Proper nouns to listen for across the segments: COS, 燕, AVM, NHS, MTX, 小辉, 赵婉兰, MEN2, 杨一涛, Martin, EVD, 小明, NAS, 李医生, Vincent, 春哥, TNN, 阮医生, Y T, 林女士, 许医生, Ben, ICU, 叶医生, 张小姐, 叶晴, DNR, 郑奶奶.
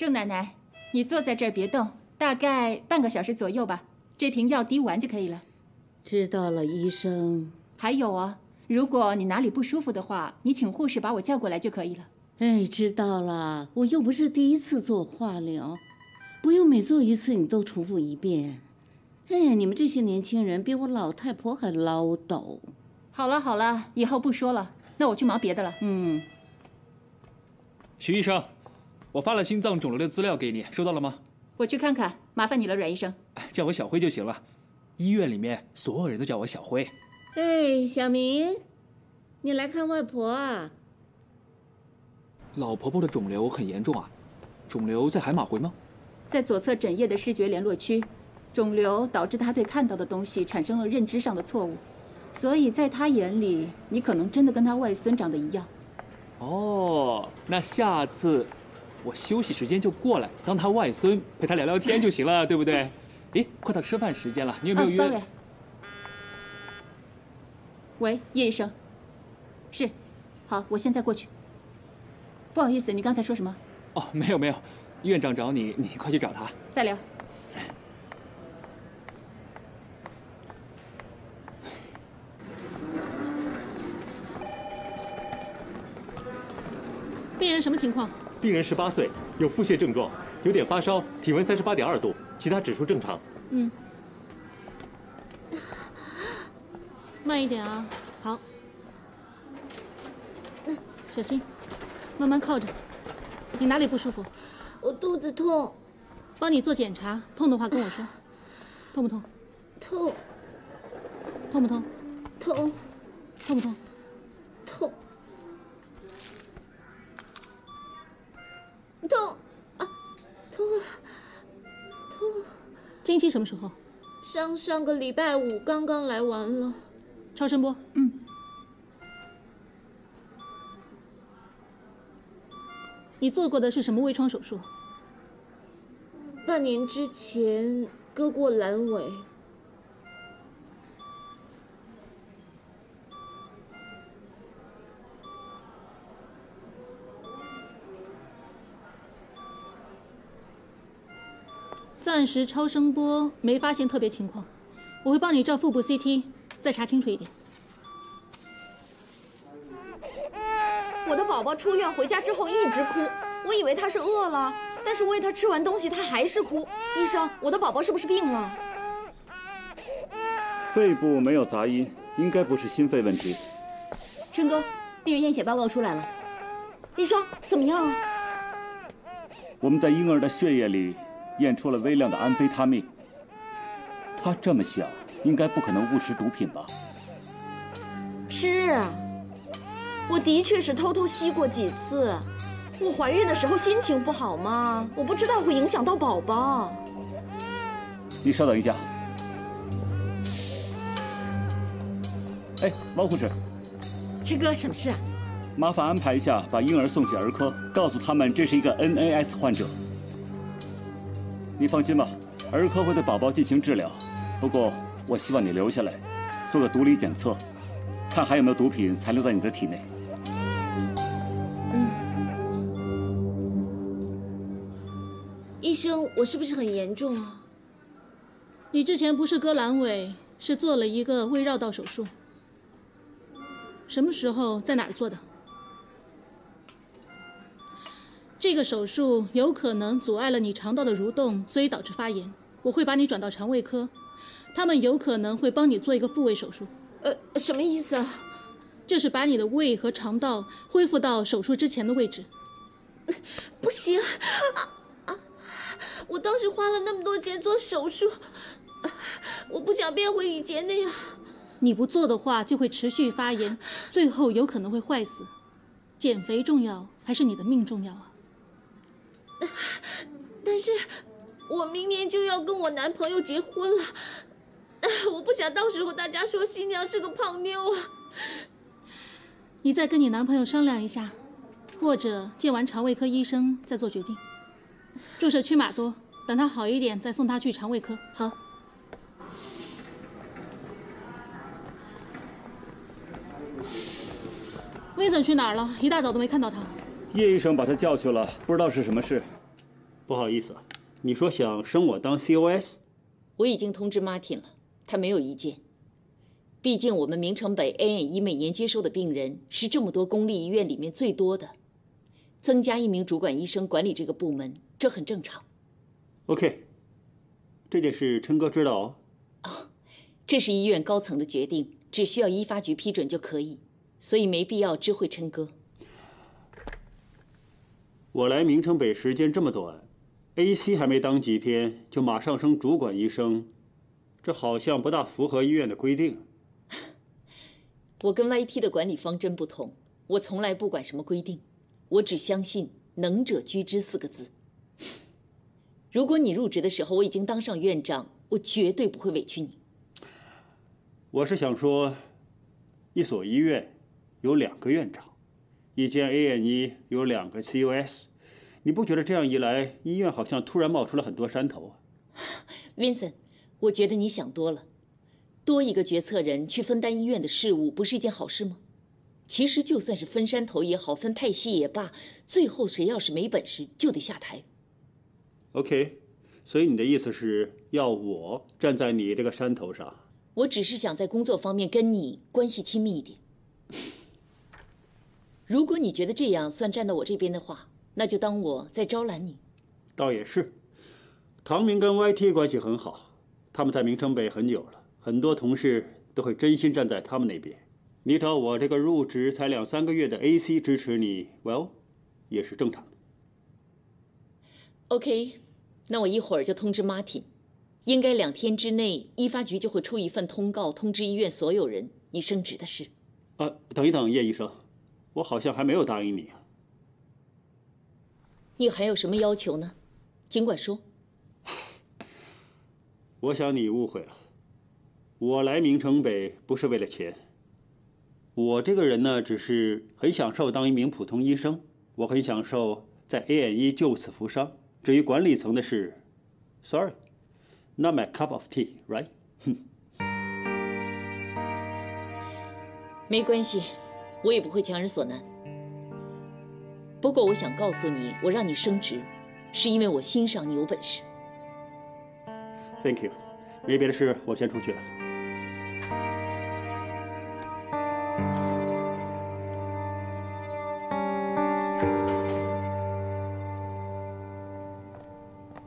郑奶奶，你坐在这儿别动，大概半个小时左右吧。这瓶药滴完就可以了。知道了，医生。还有啊，如果你哪里不舒服的话，你请护士把我叫过来就可以了。哎，知道了，我又不是第一次做化疗，不用每做一次你都重复一遍。哎，你们这些年轻人比我老太婆还唠叨。好了好了，以后不说了，那我去忙别的了。嗯。 许医生，我发了心脏肿瘤的资料给你，收到了吗？我去看看，麻烦你了，阮医生。叫我小辉就行了，医院里面所有人都叫我小辉。哎，小明，你来看外婆啊？老婆婆的肿瘤很严重啊，肿瘤在海马回吗？在左侧枕叶的视觉联络区，肿瘤导致她对看到的东西产生了认知上的错误，所以在她眼里，你可能真的跟她外孙长得一样。 哦，那下次我休息时间就过来，当他外孙陪他聊聊天就行了，对不对？诶，快到吃饭时间了，你有没有约？Sorry。喂，叶医生，是，好，我现在过去。不好意思，你刚才说什么？哦，没有没有，院长找你，你快去找他。再聊。病人什么情况？病人18岁，有腹泻症状，有点发烧，体温38.2度，其他指数正常。嗯，慢一点啊。好，小心，慢慢靠着。你哪里不舒服？我肚子痛。帮你做检查，痛的话跟我说。痛不痛？痛。痛不痛？痛。痛不痛？痛。 痛啊，痛啊，痛！经期什么时候？上个礼拜五刚刚来完了。超声波，嗯。你做过的是什么微创手术？半年之前割过阑尾。暂时超声波没发现特别情况，我会帮你照腹部 CT 再查清楚一点。我的宝宝出院回家之后一直哭，我以为他是饿了，但是喂他吃完东西他还是哭。医生，我的宝宝是不是病了？肺部没有杂音，应该不是心肺问题。春哥，病人验血报告出来了。医生，怎么样啊？我们在婴儿的血液里。 验出了微量的安非他命，他这么小，应该不可能误食毒品吧？是，我的确是偷偷吸过几次。我怀孕的时候心情不好嘛，我不知道会影响到宝宝。你稍等一下。哎，王护士，陈哥，什么事啊？麻烦安排一下，把婴儿送去儿科，告诉他们这是一个 NAS 患者。 你放心吧，儿科会对宝宝进行治疗，不过我希望你留下来，做个毒理检测，看还有没有毒品残留在你的体内。嗯，医生，我是不是很严重啊？你之前不是割阑尾，是做了一个胃绕道手术。什么时候在哪儿做的？这个手术有可能阻碍了你肠道的蠕动，所以导致发炎。我会把你转到肠胃科，他们有可能会帮你做一个复胃手术。什么意思啊？就是把你的胃和肠道恢复到手术之前的位置。不行啊！我当时花了那么多钱做手术，我不想变回以前那样。你不做的话，就会持续发炎，最后有可能会坏死。减肥重要还是你的命重要啊？ 但是，我明年就要跟我男朋友结婚了，我不想到时候大家说新娘是个胖妞啊。你再跟你男朋友商量一下，或者见完肠胃科医生再做决定。注射曲马多，等他好一点再送他去肠胃科。好。Vincent去哪儿了？一大早都没看到他。叶医生把他叫去了，不知道是什么事。不好意思啊，你说想升我当 COS？ 我已经通知 Martin 了，他没有意见。毕竟我们明城北 A&E 每年接收的病人是这么多公立医院里面最多的，增加一名主管医生管理这个部门，这很正常。OK， 这件事琛哥知道哦。哦，这是医院高层的决定，只需要医发局批准就可以，所以没必要知会琛哥。 我来明城北时间这么短 ，AC 还没当几天就马上升主管医生，这好像不大符合医院的规定。我跟 YT 的管理方针不同，我从来不管什么规定，我只相信“能者居之”4个字。如果你入职的时候我已经当上院长，我绝对不会委屈你。我是想说，一所医院有2个院长。 一间 A&E 有2个 COS， 你不觉得这样一来，医院好像突然冒出了很多山头啊 ？Vincent， 我觉得你想多了，多一个决策人去分担医院的事务，不是一件好事吗？其实就算是分山头也好，分派系也罢，最后谁要是没本事，就得下台。OK， 所以你的意思是要我站在你这个山头上？我只是想在工作方面跟你关系亲密一点。 如果你觉得这样算站到我这边的话，那就当我在招揽你。倒也是，唐明跟 YT 关系很好，他们在明城北很久了，很多同事都会真心站在他们那边。你找我这个入职才2、3个月的 AC 支持你 ，well， 也是正常的。OK， 那我一会儿就通知 Martin， 应该2天之内，医发局就会出一份通告，通知医院所有人你升职的事。啊，等一等，叶医生。 我好像还没有答应你啊。你还有什么要求呢？尽管说。我想你误会了。我来明城北不是为了钱。我这个人呢，只是很享受当一名普通医生，我很享受在 A&E 救死扶伤。至于管理层的事 ，sorry， not my cup of tea, right？ 没关系。 我也不会强人所难。不过我想告诉你，我让你升职，是因为我欣赏你有本事。Thank you。没别的事，我先出去了。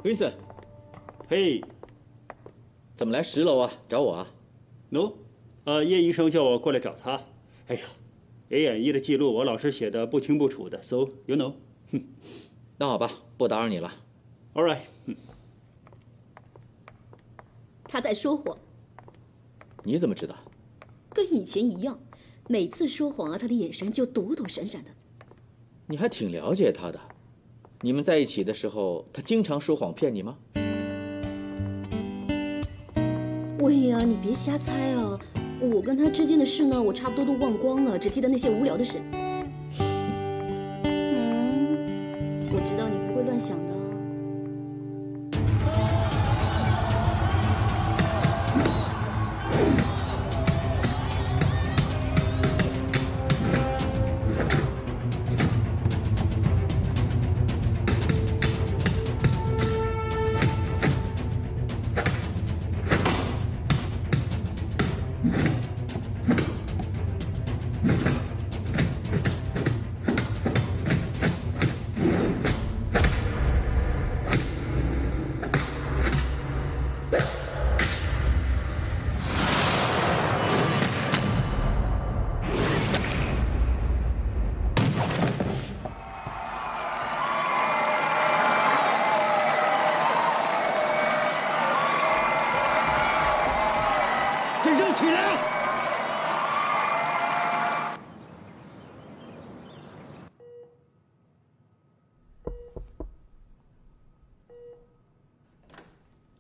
Vincent， 嘿，怎么来10楼啊？找我啊 ？No， 叶医生叫我过来找他。哎呀。 A&E 的记录，我老师写的不清不楚的 ，so you know。那好吧，不打扰你了。All right。他在说谎。你怎么知道？跟以前一样，每次说谎啊，他的眼神就躲躲闪闪的。你还挺了解他的。你们在一起的时候，他经常说谎骗你吗？喂呀，你别瞎猜啊！ 我跟他之间的事呢，我差不多都忘光了，只记得那些无聊的事。嗯，我知道你不会乱想的。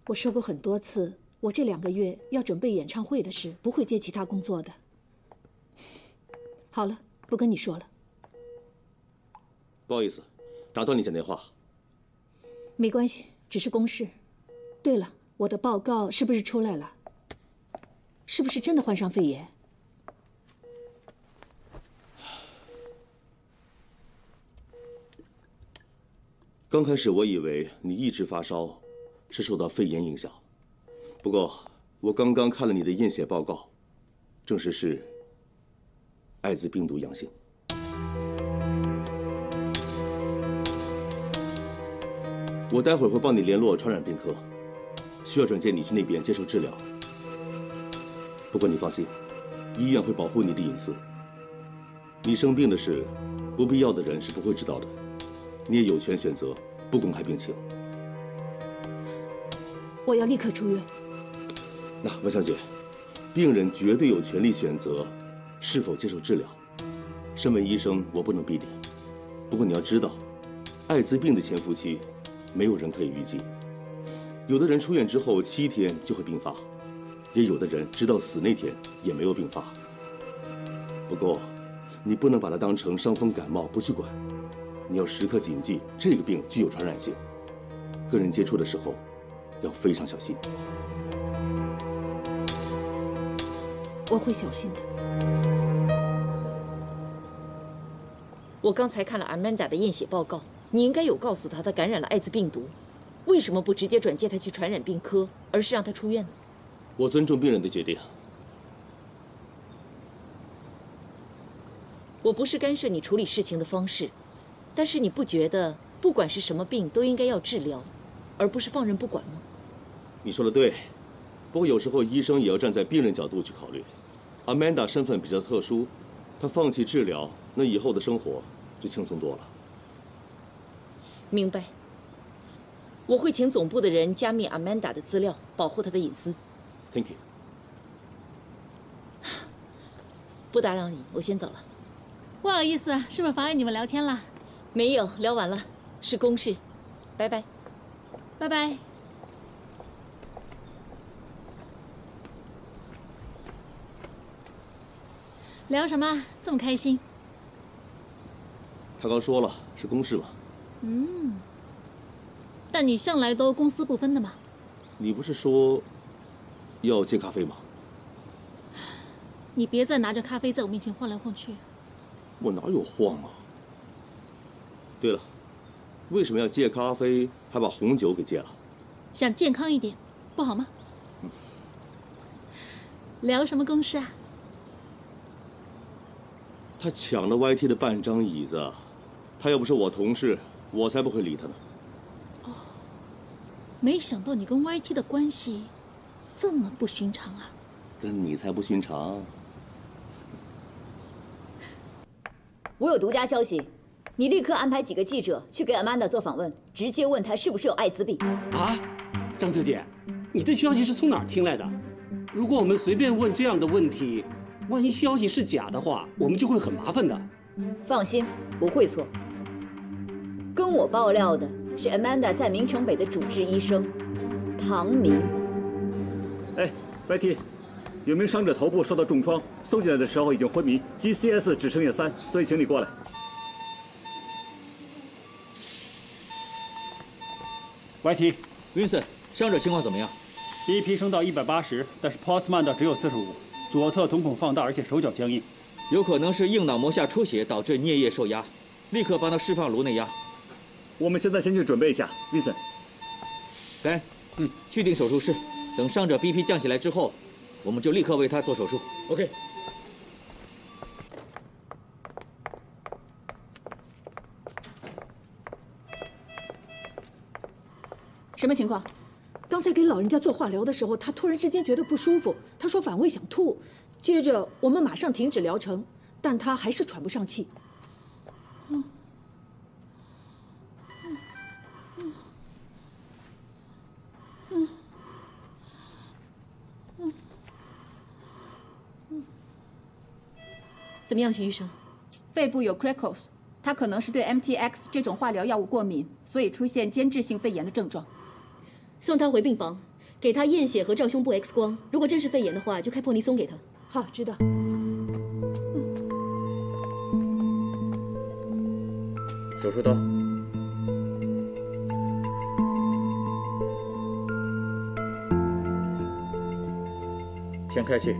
我说过很多次，我这2个月要准备演唱会的事，不会接其他工作的。好了，不跟你说了。不好意思，打断你讲电话。没关系，只是公事。对了，我的报告是不是出来了？是不是真的患上肺炎？刚开始我以为你一直发烧，是受到肺炎影响。不过我刚刚看了你的验血报告，证实是艾滋病毒阳性。我待会儿会帮你联络传染病科，需要转介你去那边接受治疗。不过你放心，医院会保护你的隐私。你生病的事，不必要的人是不会知道的。 你也有权选择不公开病情。我要立刻出院。那万小姐，病人绝对有权利选择是否接受治疗。身为医生，我不能逼你。不过你要知道，艾滋病的潜伏期，没有人可以预计。有的人出院之后7天就会病发，也有的人直到死那天也没有病发。不过，你不能把它当成伤风感冒不去管。 你要时刻谨记，这个病具有传染性，跟人接触的时候要非常小心。我会小心的。我刚才看了 Amanda 的验血报告，你应该有告诉她，她感染了艾滋病毒，为什么不直接转介她去传染病科，而是让她出院呢？我尊重病人的决定。我不是干涉你处理事情的方式。 但是你不觉得，不管是什么病，都应该要治疗，而不是放任不管吗？你说的对，不过有时候医生也要站在病人角度去考虑。Amanda 身份比较特殊，她放弃治疗，那以后的生活就轻松多了。明白。我会请总部的人加密 Amanda 的资料，保护她的隐私。Thank you。不打扰你，我先走了。不好意思，是不是妨碍你们聊天了？ 没有，聊完了，是公事，拜拜，拜拜。聊什么这么开心？他刚说了是公事嘛。嗯，但你向来都公私不分的嘛。你不是说要戒咖啡吗？你别再拿着咖啡在我面前晃来晃去。我哪有晃啊？ 对了，为什么要戒咖啡，还把红酒给戒了？想健康一点，不好吗？嗯、聊什么公事啊？他抢了 Y T 的半张椅子，他要不是我同事，我才不会理他呢。哦，没想到你跟 Y T 的关系这么不寻常啊！跟你才不寻常。我有独家消息。 你立刻安排几个记者去给 Amanda 做访问，直接问她是不是有艾滋病。啊，张小姐，你这消息是从哪儿听来的？如果我们随便问这样的问题，万一消息是假的话，我们就会很麻烦的。放心，不会错。跟我爆料的是 Amanda 在明城北的主治医生唐明。哎 ，Y T， 有名伤者头部受到重创，送进来的时候已经昏迷 ，GCS 只剩下3，所以请你过来。 Y T Vincent， 伤者情况怎么样？第一批升到180，但是 POSMAN 的只有45，左侧瞳孔放大，而且手脚僵硬，有可能是硬脑膜下出血导致颞叶受压，立刻帮他释放颅内压。我们现在先去准备一下 ，Vincent。来，去定手术室，等伤者 BP 降下来之后，我们就立刻为他做手术。OK。 什么情况？刚才给老人家做化疗的时候，他突然之间觉得不舒服，他说反胃想吐。接着我们马上停止疗程，但他还是喘不上气。怎么样，徐医生？肺部有 crackles， 他可能是对 MTX 这种化疗药物过敏，所以出现间质性肺炎的症状。 送他回病房，给他验血和照胸部 X 光。如果真是肺炎的话，就开破尼松给他。好，知道。手术刀。先开气。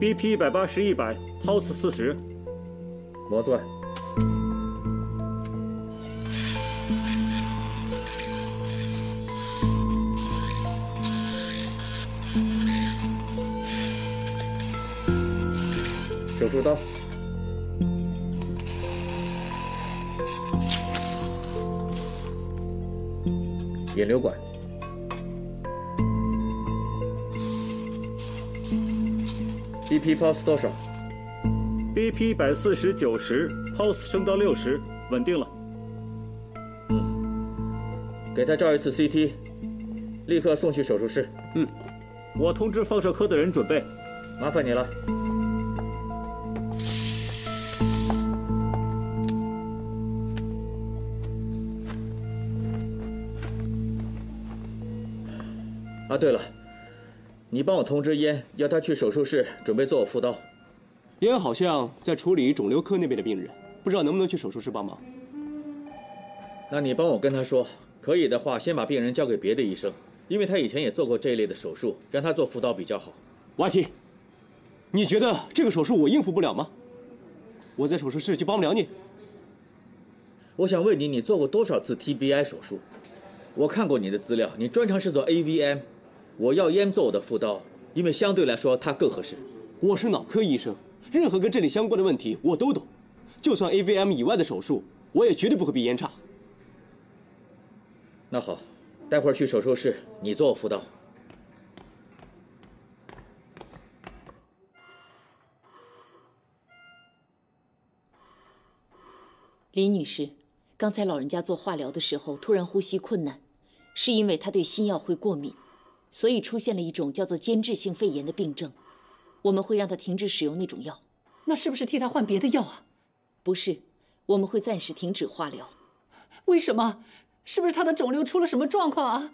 BP 180/100，Pulse 40。磨钻。手术刀。引流管。 BP pulse 多少 ？BP 140/90 ，pulse 升到60，稳定了。嗯，给他照一次 CT， 立刻送去手术室。嗯，我通知放射科的人准备。麻烦你了。啊，对了。 你帮我通知燕，要她去手术室准备做我副刀。燕好像在处理肿瘤科那边的病人，不知道能不能去手术室帮忙。那你帮我跟她说，可以的话，先把病人交给别的医生，因为她以前也做过这一类的手术，让她做副刀比较好。Y T， 你觉得这个手术我应付不了吗？我在手术室就帮不了你。我想问你，你做过多少次 TBI 手术？我看过你的资料，你专长是做 AVM。 我要燕做我的副刀，因为相对来说它更合适。我是脑科医生，任何跟这里相关的问题我都懂，就算 AVM 以外的手术，我也绝对不会比燕差。那好，待会儿去手术室你做我副刀。林女士，刚才老人家做化疗的时候突然呼吸困难，是因为她对新药会过敏。 所以出现了一种叫做间质性肺炎的病症，我们会让他停止使用那种药。那是不是替他换别的药啊？不是，我们会暂时停止化疗。为什么？是不是他的肿瘤出了什么状况啊？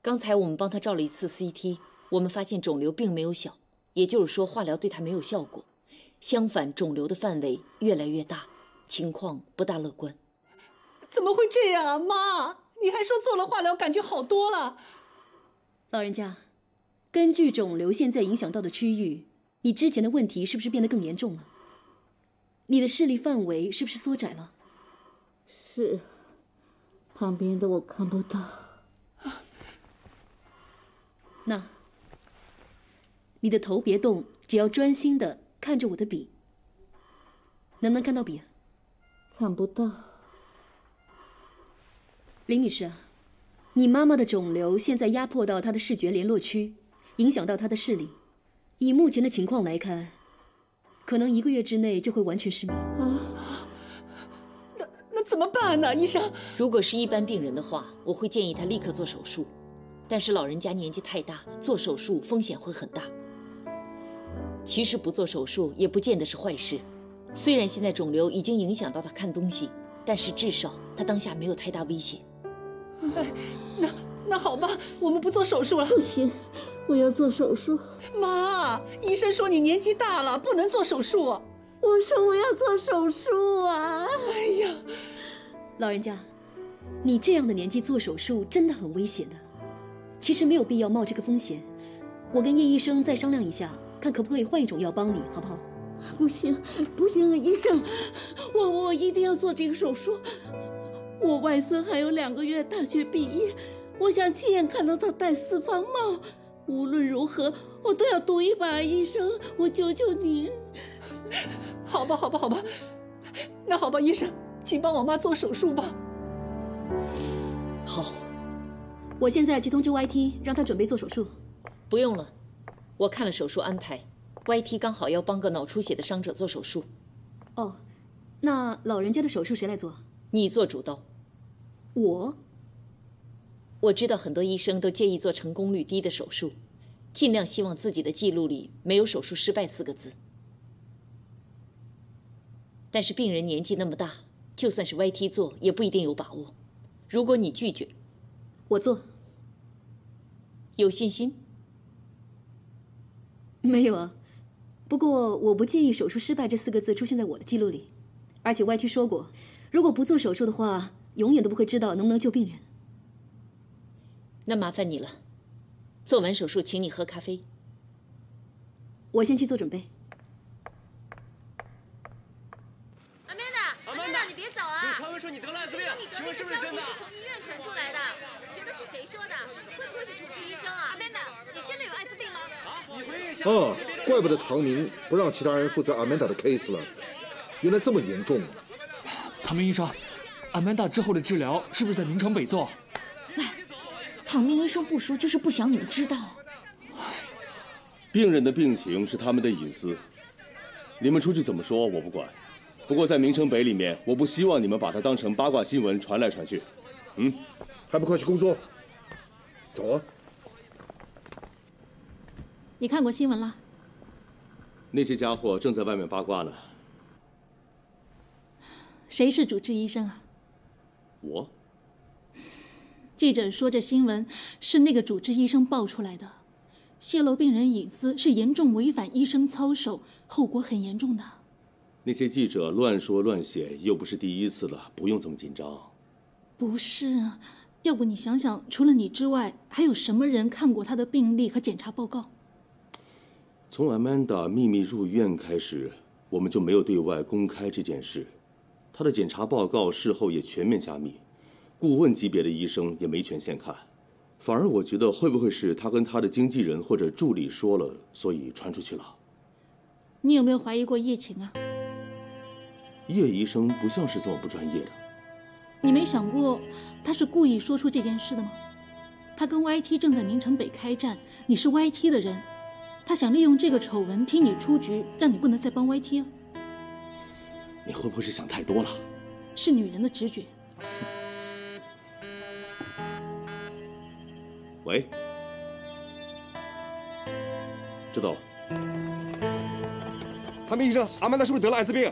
刚才我们帮他照了一次 CT， 我们发现肿瘤并没有小，也就是说化疗对他没有效果，相反肿瘤的范围越来越大，情况不大乐观。怎么会这样啊，妈？你还说做了化疗感觉好多了。 老人家，根据肿瘤现在影响到的区域，你之前的问题是不是变得更严重了？你的视力范围是不是缩窄了？是，旁边的我看不到。那，你的头别动，只要专心的看着我的笔。能不能看到笔啊？看不到。林女士啊。 你妈妈的肿瘤现在压迫到她的视觉联络区，影响到她的视力。以目前的情况来看，可能1个月之内就会完全失明。啊，那怎么办呢，医生？如果是一般病人的话，我会建议他立刻做手术。但是老人家年纪太大，做手术风险会很大。其实不做手术也不见得是坏事。虽然现在肿瘤已经影响到他看东西，但是至少他当下没有太大危险。 哎，那好吧，我们不做手术了。不行，我要做手术。妈，医生说你年纪大了，不能做手术。我说我要做手术啊！哎呀，老人家，你这样的年纪做手术真的很危险的。其实没有必要冒这个风险。我跟叶医生再商量一下，看可不可以换一种药帮你，好不好？不行，不行，医生，我一定要做这个手术。 我外孙还有2个月大学毕业，我想亲眼看到他戴四方帽。无论如何，我都要赌一把，医生，我求求您。好吧，好吧，好吧，那好吧，医生，请帮我妈做手术吧。好，我现在去通知 YT， 让他准备做手术。不用了，我看了手术安排 ，YT 刚好要帮个脑出血的伤者做手术。哦，那老人家的手术谁来做？你做主刀。 我知道很多医生都介意做成功率低的手术，尽量希望自己的记录里没有“手术失败”4个字。但是病人年纪那么大，就算是 YT 做也不一定有把握。如果你拒绝，我做。有信心？没有啊，不过我不介意“手术失败”这4个字出现在我的记录里，而且 YT 说过，如果不做手术的话。 永远都不会知道能不能救病人。那麻烦你了，做完手术请你喝咖啡。我先去做准备。Amanda， 你别走啊！有传闻说你得了艾滋病，请问是不是真的？从医院传出来的，你觉得是谁说的？会不会是主治医生啊？Amanda， 你真的有艾滋病吗？啊，你回忆一下。哦。怪不得唐明不让其他人负责 Amanda 的 case 了，原来这么严重啊！唐明医生 ，Amanda 之后的治疗是不是在明城北做？哎，唐明医生不说，就是不想你们知道。病人的病情是他们的隐私，你们出去怎么说我不管。不过在明城北里面，我不希望你们把它当成八卦新闻传来传去。嗯，还不快去工作？走啊！ 你看过新闻了？那些家伙正在外面八卦呢。谁是主治医生啊？我。记者说这新闻是那个主治医生爆出来的，泄露病人隐私是严重违反医生操守，后果很严重的。那些记者乱说乱写又不是第一次了，不用这么紧张。不是啊，要不你想想，除了你之外，还有什么人看过他的病历和检查报告？ 从 Amanda 秘密入院开始，我们就没有对外公开这件事。她的检查报告事后也全面加密，顾问级别的医生也没权限看。反而我觉得会不会是她跟她的经纪人或者助理说了，所以传出去了？你有没有怀疑过叶琴啊？叶医生不像是这么不专业的。你没想过他是故意说出这件事的吗？他跟 Y T 正在明城北开战，你是 Y T 的人。 他想利用这个丑闻踢你出局，让你不能再帮 YT 啊！你会不会是想太多了？是女人的直觉。喂，知道了。唐明医生，阿曼达是不是得了艾滋病？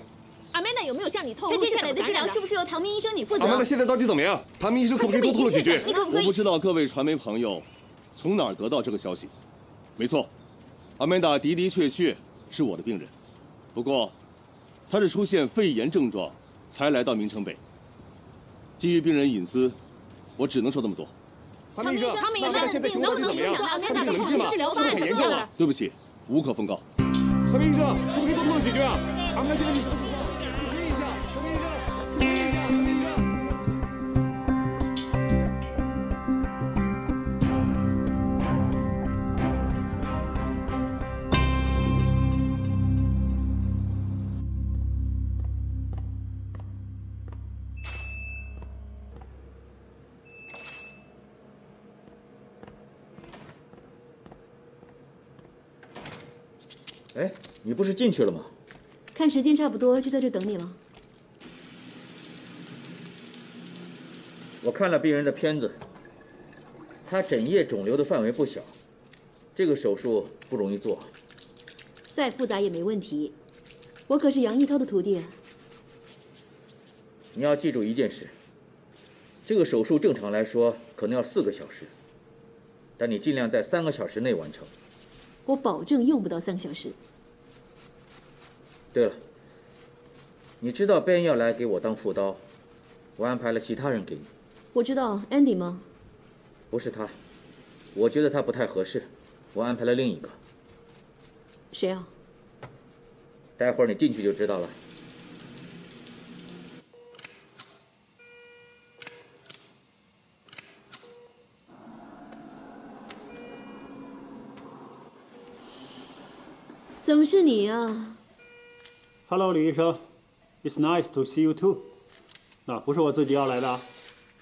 阿曼达有没有向你透露？她接下来的治疗是不是由唐明医生你负责？阿曼达现在到底怎么样？唐明医生可不可以多透露几句？我不知道各位传媒朋友从哪儿得到这个消息。没错。 阿曼达的的确确是我的病人，不过，她是出现肺炎症状才来到明城北。基于病人隐私，我只能说这么多。唐医生，唐医生，现在情况怎么样？阿曼达的后续治疗方案怎么样了？对不起，无可奉告。唐医生，可不可以多透露几句啊？阿曼达现在是什么情况？肯定一下，唐医生，肯定一下，肯定一下。 哎，你不是进去了吗？看时间差不多，就在这等你了。我看了病人的片子，他枕叶肿瘤的范围不小，这个手术不容易做。再复杂也没问题，我可是杨一涛的徒弟。你要记住一件事，这个手术正常来说可能要4个小时，但你尽量在3个小时内完成。 我保证用不到3个小时。对了，你知道 Ben 要来给我当副刀，我安排了其他人给你。我知道 Andy 吗？不是他，我觉得他不太合适，我安排了另一个。谁啊？待会儿你进去就知道了。怎么是你啊 ？Hello， 李医生 ，It's nice to see you too。那不是我自己要来的，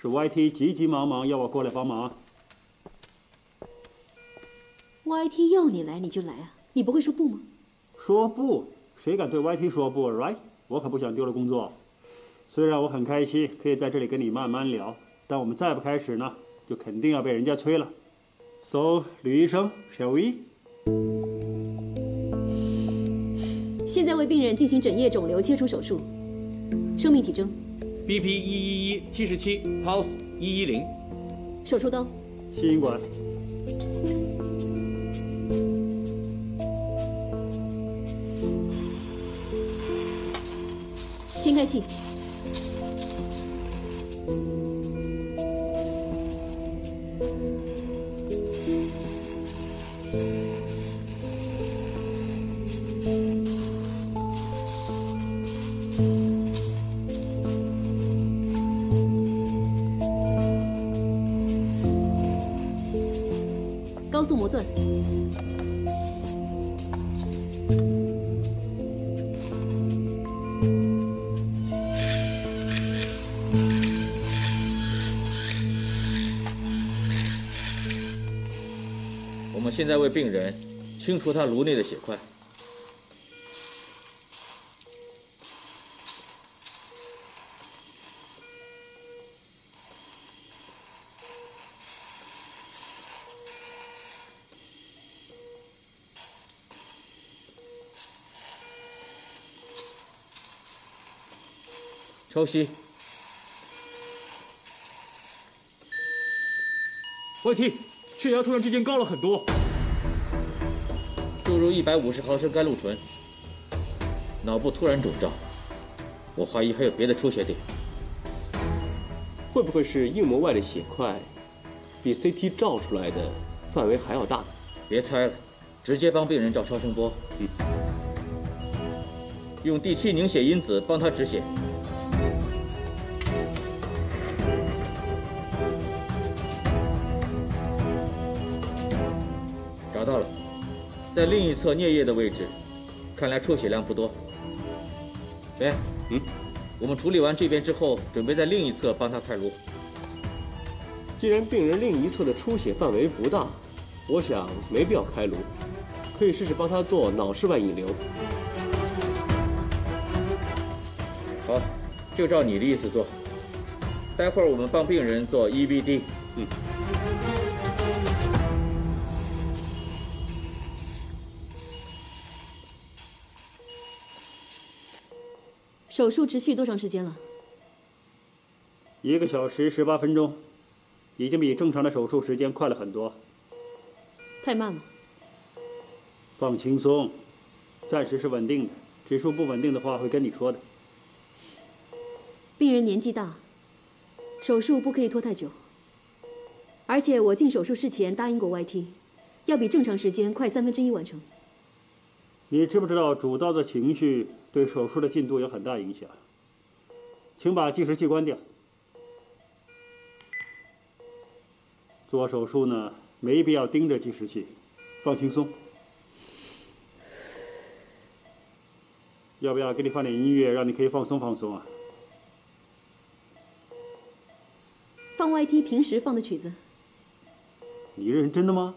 是 YT 急急忙忙要我过来帮忙。YT 要你来你就来啊？你不会说不吗？说不？谁敢对 YT 说不 ？Right？ 我可不想丢了工作。虽然我很开心可以在这里跟你慢慢聊，但我们再不开始呢，就肯定要被人家催了。So， 李医生 ，Shall we？ 现在为病人进行枕叶肿瘤切除手术，生命体征 ：BP 11177 ，Pulse 110。手术刀：吸引管。先开器。们现在为病人清除他颅内的血块。抽吸。 Y T， 血压突然之间高了很多。注入150毫升甘露醇，脑部突然肿胀，我怀疑还有别的出血点。会不会是硬膜外的血块比 CT 照出来的范围还要大？别猜了，直接帮病人照超声波。嗯。用第7凝血因子帮他止血。 到了，在另一侧颞叶的位置，看来出血量不多。哎，嗯，我们处理完这边之后，准备在另一侧帮他开颅。既然病人另一侧的出血范围不大，我想没必要开颅，可以试试帮他做脑室外引流。好，就照你的意思做。待会儿我们帮病人做 EVD。嗯。 手术持续多长时间了？1个小时18分钟，已经比正常的手术时间快了很多。太慢了。放轻松，暂时是稳定的，指数不稳定的话会跟你说的。病人年纪大，手术不可以拖太久。而且我进手术室前答应过 YT， 要比正常时间快1/3完成。你知不知道主刀的情绪？ 对手术的进度有很大影响，请把计时器关掉。做手术呢，没必要盯着计时器，放轻松。要不要给你放点音乐，让你可以放松放松啊？放 YT 平时放的曲子。你认真的吗？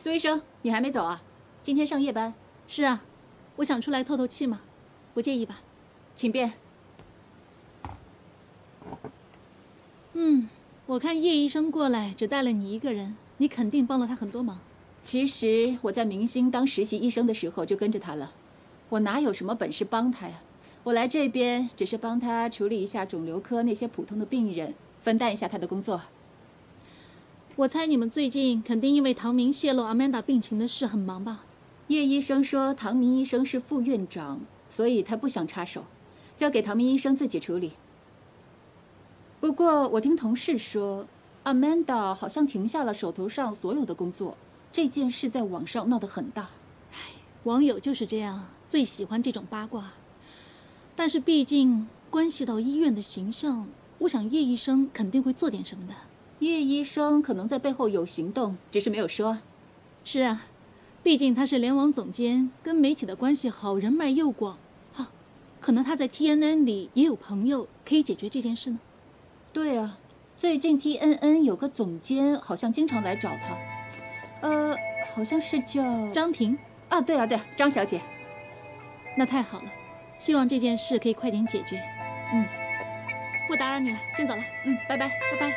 苏医生，你还没走啊？今天上夜班？是啊，我想出来透透气嘛，不介意吧？请便。嗯，我看叶医生过来只带了你一个人，你肯定帮了他很多忙。其实我在明星当实习医生的时候就跟着他了，我哪有什么本事帮他呀？我来这边只是帮他处理一下肿瘤科那些普通的病人，分担一下他的工作。 我猜你们最近肯定因为唐明泄露 Amanda 病情的事很忙吧？叶医生说唐明医生是副院长，所以他不想插手，交给唐明医生自己处理。不过我听同事说 ，Amanda 好像停下了手头上所有的工作，这件事在网上闹得很大。唉，网友就是这样，最喜欢这种八卦。但是毕竟关系到医院的形象，我想叶医生肯定会做点什么的。 叶医生可能在背后有行动，只是没有说。是啊，毕竟他是联网总监，跟媒体的关系好，人脉又广。啊，可能他在 TNN 里也有朋友可以解决这件事呢。对啊，最近 TNN 有个总监好像经常来找他，好像是叫张婷啊。对啊，对啊，张小姐。那太好了，希望这件事可以快点解决。嗯，不打扰你了，先走了。嗯，拜拜，拜拜。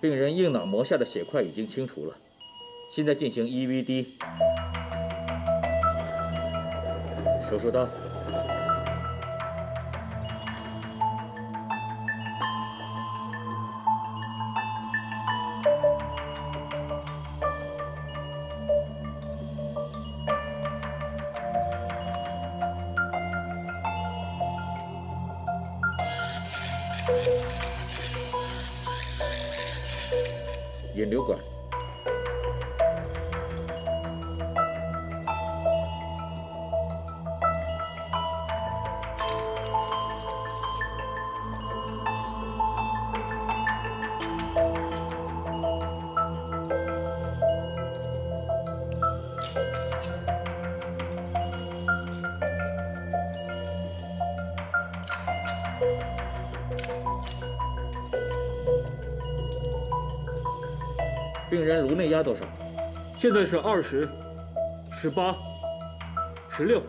病人硬脑膜下的血块已经清除了，现在进行 EVD。手术刀。引流管。 病人颅内压多少？现在是20、18、16，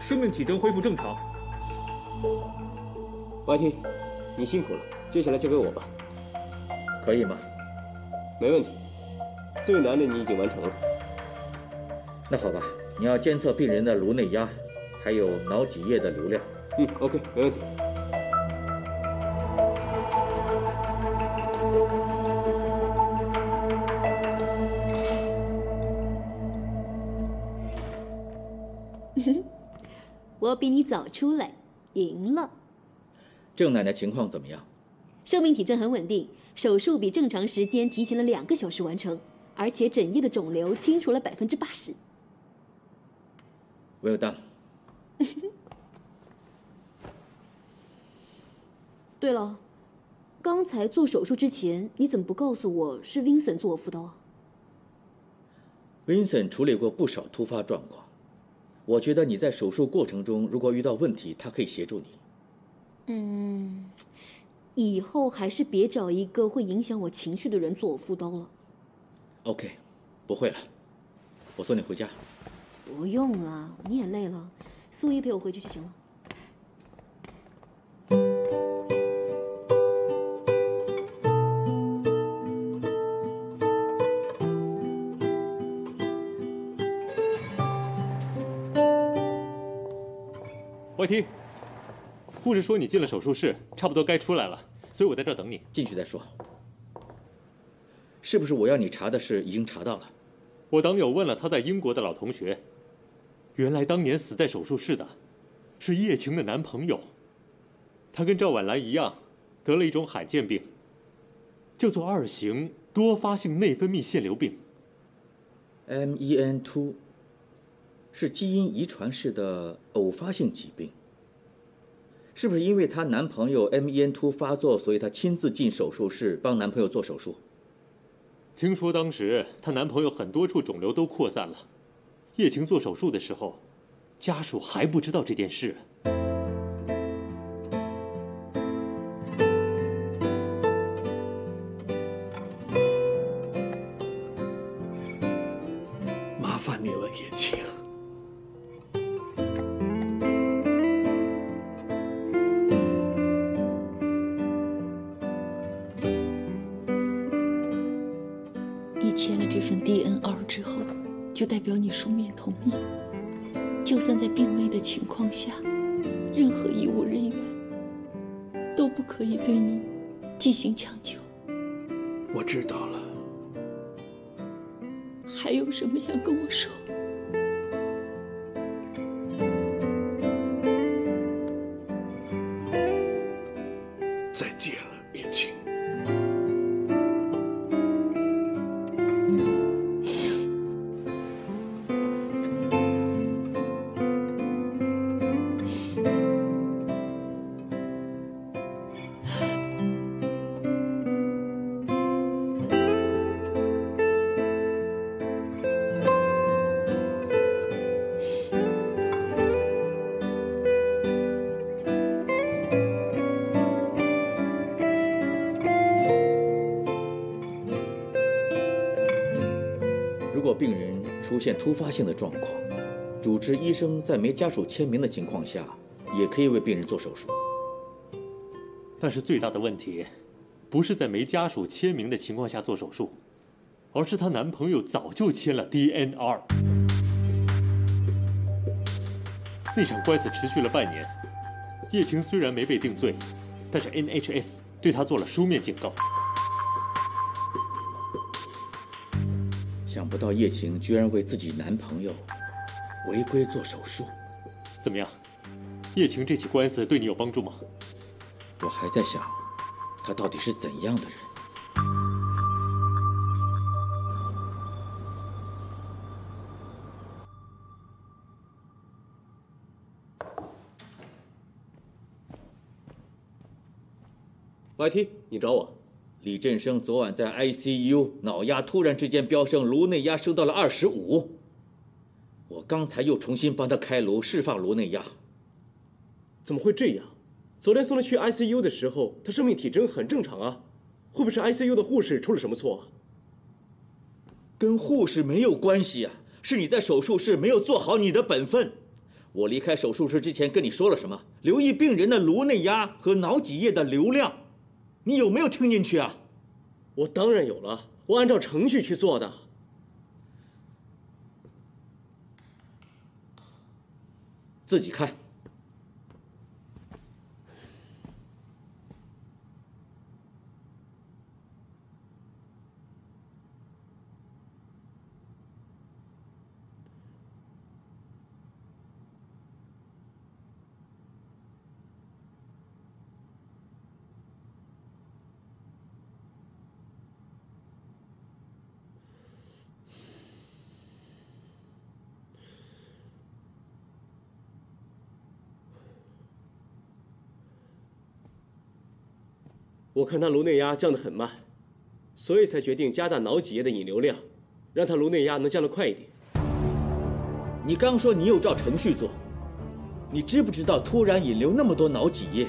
生命体征恢复正常。Y T， 你辛苦了，接下来交给我吧，可以吗？没问题，最难的你已经完成了。那好吧，你要监测病人的颅内压，还有脑脊液的流量。嗯 ，OK， 没问题。 我比你早出来，赢了。郑奶奶情况怎么样？生命体征很稳定，手术比正常时间提前了2个小时完成，而且枕叶的肿瘤清除了80%。Well done。对了，刚才做手术之前，你怎么不告诉我是 Vincent 做我辅导啊 ？Vincent 处理过不少突发状况。 我觉得你在手术过程中，如果遇到问题，他可以协助你。嗯，以后还是别找一个会影响我情绪的人做我副刀了。OK， 不会了，我送你回家。不用了，你也累了，苏姨陪我回去就行了。 Y T， 护士说你进了手术室，差不多该出来了，所以我在这儿等你。进去再说。是不是我要你查的事已经查到了？我党友问了他在英国的老同学，原来当年死在手术室的，是叶晴的男朋友。他跟赵婉兰一样，得了一种罕见病，叫做2型多发性内分泌腺瘤病 （MEN2）。 是基因遗传式的偶发性疾病，是不是因为她男朋友 MEN2 发作，所以她亲自进手术室帮男朋友做手术？听说当时她男朋友很多处肿瘤都扩散了，叶晴做手术的时候，家属还不知道这件事。麻烦你了，叶晴。 DNR 之后，就代表你书面同意。就算在病危的情况下，任何医务人员都不可以对你进行抢救。我知道了。还有什么想跟我说？再见了，叶青。 病人出现突发性的状况，主治医生在没家属签名的情况下，也可以为病人做手术。但是最大的问题，不是在没家属签名的情况下做手术，而是她男朋友早就签了 DNR。那场官司持续了半年，叶晴虽然没被定罪，但是 NHS 对她做了书面警告。 想不到叶晴居然为自己男朋友违规做手术，怎么样？叶晴这起官司对你有帮助吗？我还在想，他到底是怎样的人？Y T， 你找我。李振生昨晚在 ICU 脑压突然之间飙升，颅内压升到了25。我刚才又重新帮他开颅，释放颅内压。怎么会这样？昨天送他去 ICU 的时候，他生命体征很正常啊，会不会是 ICU 的护士出了什么错啊？跟护士没有关系啊，是你在手术室没有做好你的本分。我离开手术室之前跟你说了什么？留意病人的颅内压和脑脊液的流量，你有没有听进去啊？我当然有了，我按照程序去做的。自己看。 我看他颅内压降得很慢，所以才决定加大脑脊液的引流量，让他颅内压能降得快一点。你刚说你有照程序做，你知不知道突然引流那么多脑脊液，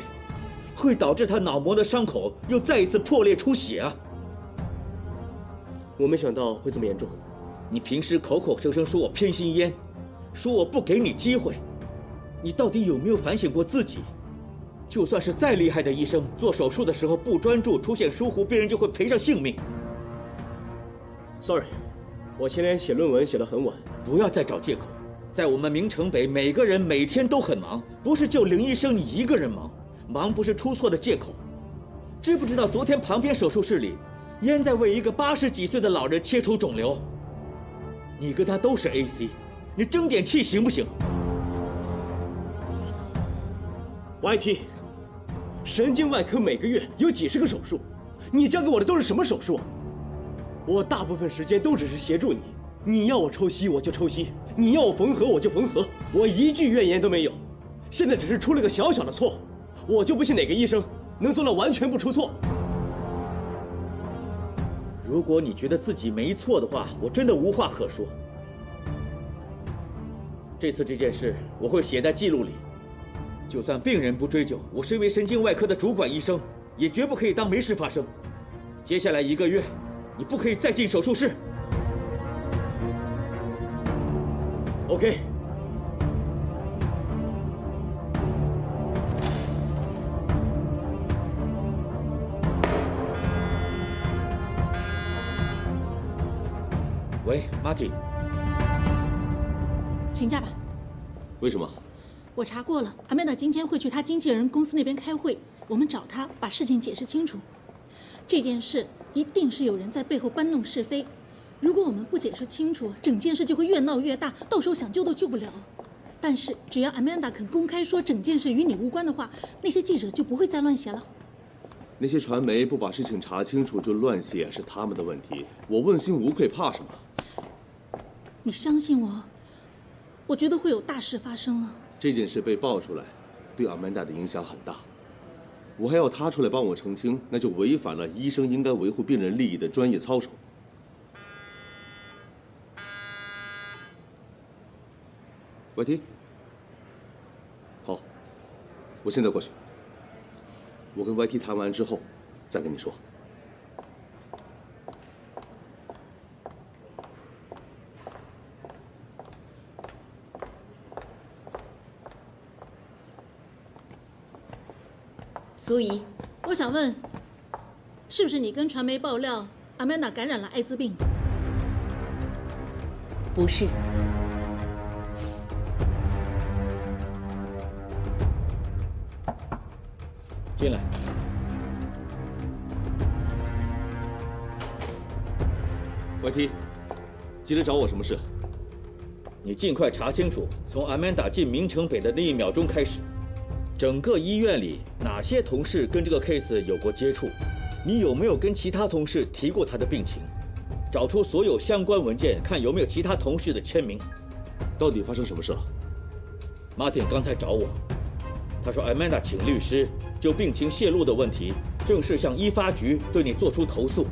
会导致他脑膜的伤口又再一次破裂出血啊？我没想到会这么严重。你平时口口声声说我偏心烟，说我不给你机会，你到底有没有反省过自己？ 就算是再厉害的医生，做手术的时候不专注，出现疏忽，病人就会赔上性命。Sorry， 我前天写论文写得很晚。不要再找借口，在我们明城北，每个人每天都很忙，不是就林医生你一个人忙，忙不是出错的借口。知不知道昨天旁边手术室里，燕在为一个80几岁的老人切除肿瘤？你跟他都是 AC， 你争点气行不行 ？Y T。 神经外科每个月有几十个手术，你教给我的都是什么手术？我大部分时间都只是协助你，你要我抽吸我就抽吸，你要我缝合我就缝合，我一句怨言都没有。现在只是出了个小小的错，我就不信哪个医生能做到完全不出错。如果你觉得自己没错的话，我真的无话可说。这次这件事我会写在记录里。 就算病人不追究，我身为神经外科的主管医生，也绝不可以当没事发生。接下来1个月，你不可以再进手术室。OK。喂，Martin，请假吧。为什么？ 我查过了，Amanda今天会去他经纪人公司那边开会，我们找他把事情解释清楚。这件事一定是有人在背后搬弄是非，如果我们不解释清楚，整件事就会越闹越大，到时候想救都救不了。但是只要Amanda肯公开说整件事与你无关的话，那些记者就不会再乱写了。那些传媒不把事情查清楚就乱写是他们的问题，我问心无愧，怕什么？你相信我，我觉得会有大事发生啊。 这件事被爆出来，对Amanda的影响很大。我还要她出来帮我澄清，那就违反了医生应该维护病人利益的专业操守。Y T， 好，我现在过去。我跟 Y T 谈完之后，再跟你说。 苏姨，我想问，是不是你跟传媒爆料Amanda感染了艾滋病？不是。进来。Y T， 急着找我什么事？你尽快查清楚，从Amanda进明城北的那一秒钟开始。 整个医院里哪哪些同事跟这个 case 有过接触？你有没有跟其他同事提过他的病情？找出所有相关文件，看有没有其他同事的签名。到底发生什么事了？ Martin 刚才找我，他说 Amanda 请律师就病情泄露的问题正式向医发局对你做出投诉。